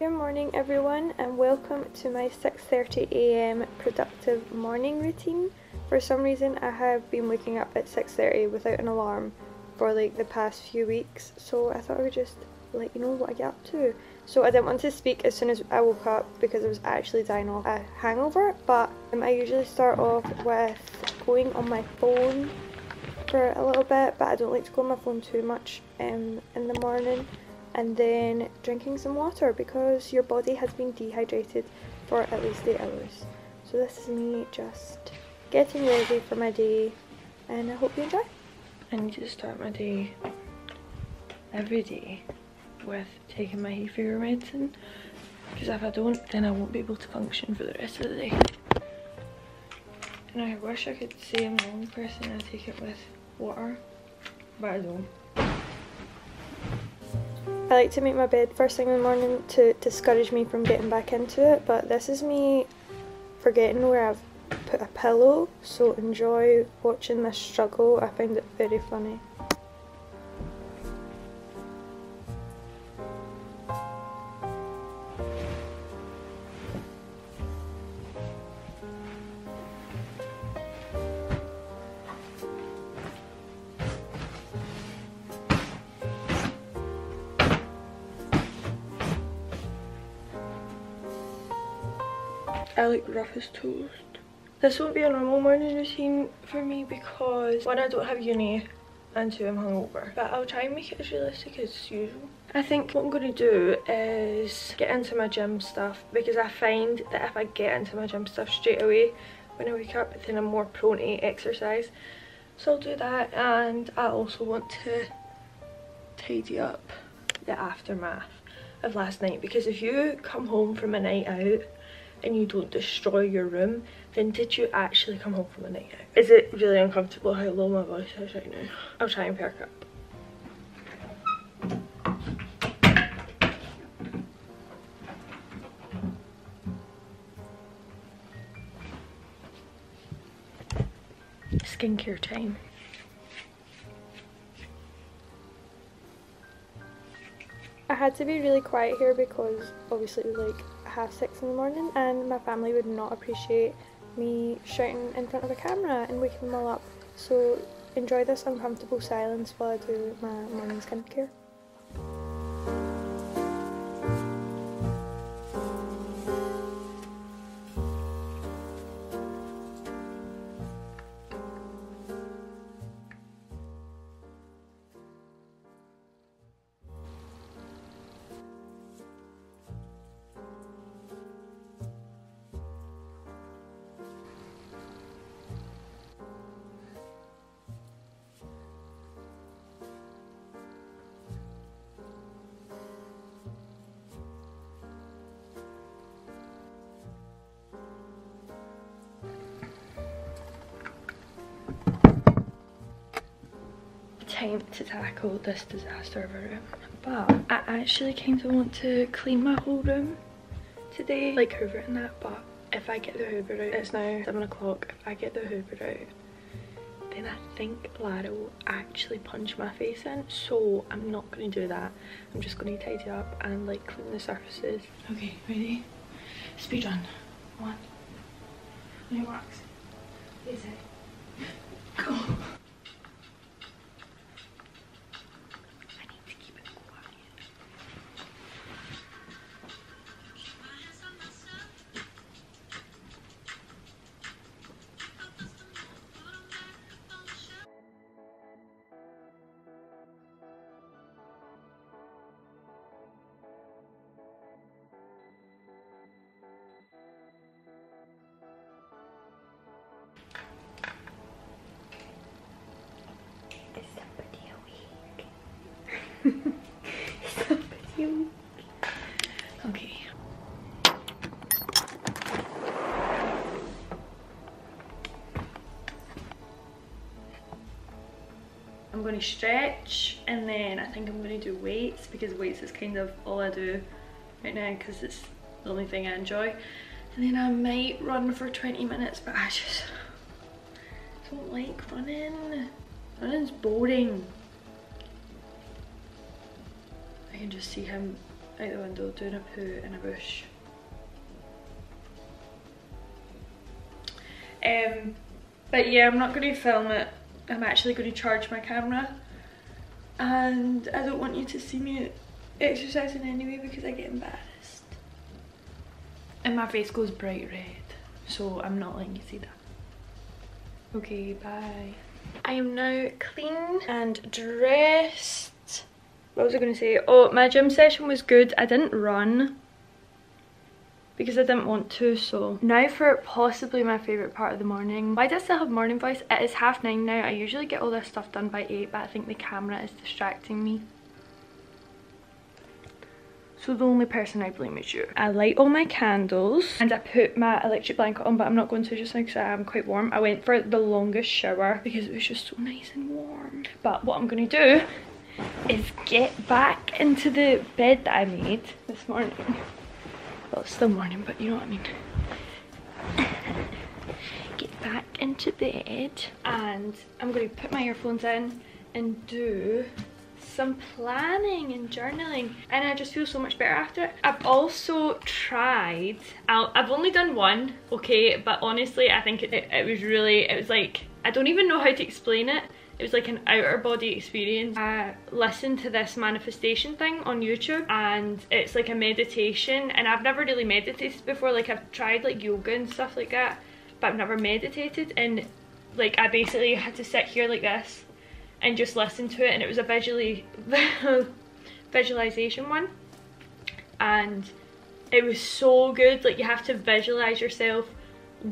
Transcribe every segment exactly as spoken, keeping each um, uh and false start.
Good morning everyone, and welcome to my six thirty a m productive morning routine. For some reason I have been waking up at six thirty without an alarm for like the past few weeks, so I thought I would just let you know what I get up to. So I didn't want to speak as soon as I woke up because I was actually dying off a hangover, but um, I usually start off with going on my phone for a little bit, but I don't like to go on my phone too much um, in the morning. And then drinking some water because your body has been dehydrated for at least eight hours. So this is me just getting ready for my day, and I hope you enjoy. I need to start my day every day with taking my hay fever medicine, because if I don't then I won't be able to function for the rest of the day. And I wish I could say I'm the only person I take it with water, but I don't. I like to make my bed first thing in the morning to discourage me from getting back into it, but this is me forgetting where I've put a pillow, so enjoy watching this struggle. I find it very funny. I like rough as toast. This won't be a normal morning routine for me because one, I don't have uni, and two, I'm hungover. But I'll try and make it as realistic as usual. I think what I'm going to do is get into my gym stuff, because I find that if I get into my gym stuff straight away when I wake up, then I'm more prone to exercise. So I'll do that, and I also want to tidy up the aftermath of last night, because if you come home from a night out and you don't destroy your room, then did you actually come home from a night out? Is it really uncomfortable how low my voice is right now? I'll try and perk up. Skincare time. I had to be really quiet here because obviously it was like half six in the morning, and my family would not appreciate me shouting in front of a camera and waking them all up. So enjoy this uncomfortable silence while I do my morning skincare. Time to tackle this disaster of a room, but I actually kind of want to clean my whole room today, like Hoover and that. But if I get the Hoover out, it's now seven o'clock, if I get the Hoover out then I think Lara will actually punch my face in, so I'm not going to do that. I'm just going to tidy up and like clean the surfaces. Okay, ready? Speed run. One. New works. Is it? Go. Okay. I'm going to stretch, and then I think I'm going to do weights, because weights is kind of all I do right now because it's the only thing I enjoy. And then I might run for twenty minutes, but I just don't like running. Running's boring. I can just see him out the window doing a poo in a bush. Um, but yeah, I'm not going to film it. I'm actually going to charge my camera, and I don't want you to see me exercising anyway because I get embarrassed. And my face goes bright red, so I'm not letting you see that. Okay, bye. I am now clean and dressed. What was I going to say? Oh, my gym session was good. I didn't run because I didn't want to, so. Now for possibly my favourite part of the morning. Why do I still have morning voice? It is half nine now. I usually get all this stuff done by eight, but I think the camera is distracting me. So the only person I blame is you. I light all my candles and I put my electric blanket on, but I'm not going to just now because I am quite warm. I went for the longest shower because it was just so nice and warm. But what I'm going to do is get back into the bed that I made this morning. Well, it's still morning, but you know what I mean. Get back into bed, and I'm going to put my earphones in and do some planning and journaling, and I just feel so much better after it. I've also tried, I'll, I've only done one, okay, but honestly I think it, it, it was really, it was like, I don't even know how to explain it. It was like an outer body experience. I listened to this manifestation thing on YouTube, and it's like a meditation, and I've never really meditated before. Like, I've tried like yoga and stuff like that, but I've never meditated, and like I basically had to sit here like this and just listen to it, and it was a visually visualization one, and it was so good. Like, you have to visualize yourself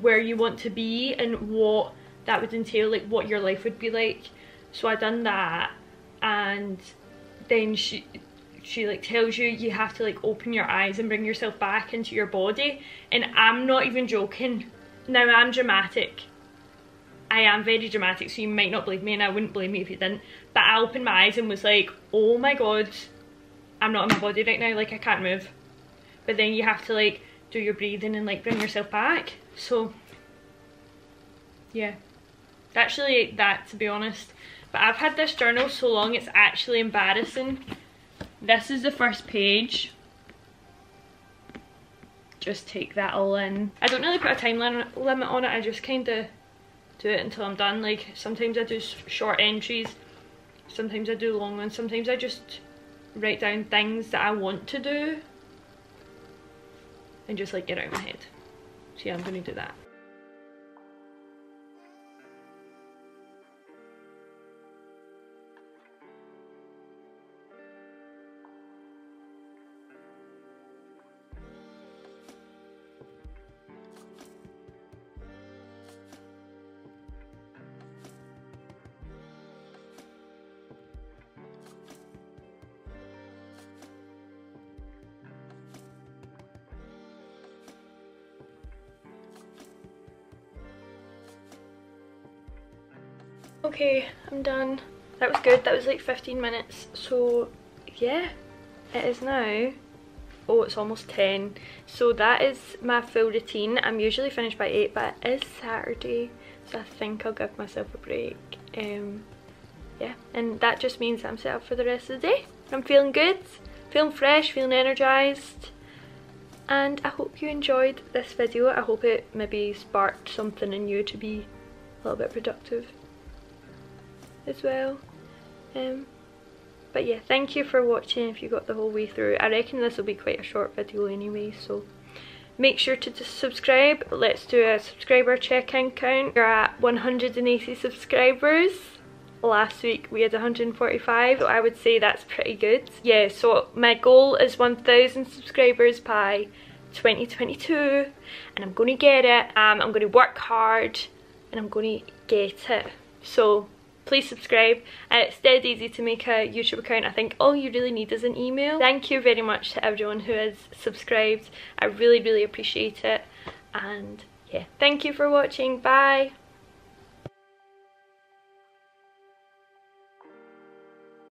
where you want to be and what that would entail, like what your life would be like. So I done that, and then she she like tells you you have to like open your eyes and bring yourself back into your body, and I'm not even joking. Now, I'm dramatic, I am very dramatic, so you might not believe me, and I wouldn't blame you if you didn't, but I opened my eyes and was like, oh my god, I'm not in my body right now, like I can't move. But then you have to like do your breathing and like bring yourself back. So yeah, actually that, to be honest. But I've had this journal so long it's actually embarrassing. This is the first page. Just take that all in. I don't really put a time limit on it, I just kind of do it until I'm done. Like, sometimes I do short entries, sometimes I do long ones, sometimes I just write down things that I want to do and just like get out of my head. So yeah, I'm going to do that. Okay, I'm done. That was good. That was like fifteen minutes. So yeah, it is now, oh, it's almost ten. So that is my full routine. I'm usually finished by eight, but it is Saturday, so I think I'll give myself a break. Um, yeah, and that just means I'm set up for the rest of the day. I'm feeling good, feeling fresh, feeling energised. And I hope you enjoyed this video. I hope it maybe sparked something in you to be a little bit productive as well. Um, but yeah, thank you for watching if you got the whole way through. I reckon this will be quite a short video anyway, so make sure to just subscribe. Let's do a subscriber check-in count. We're at one hundred and eighty subscribers. Last week we had one hundred and forty-five, so I would say that's pretty good. Yeah, so my goal is one thousand subscribers by twenty twenty-two, and I'm going to get it. Um, I'm going to work hard and I'm going to get it. So please subscribe. Uh, it's dead easy to make a YouTube account. I think all you really need is an email. Thank you very much to everyone who has subscribed. I really, really appreciate it. And yeah, thank you for watching. Bye.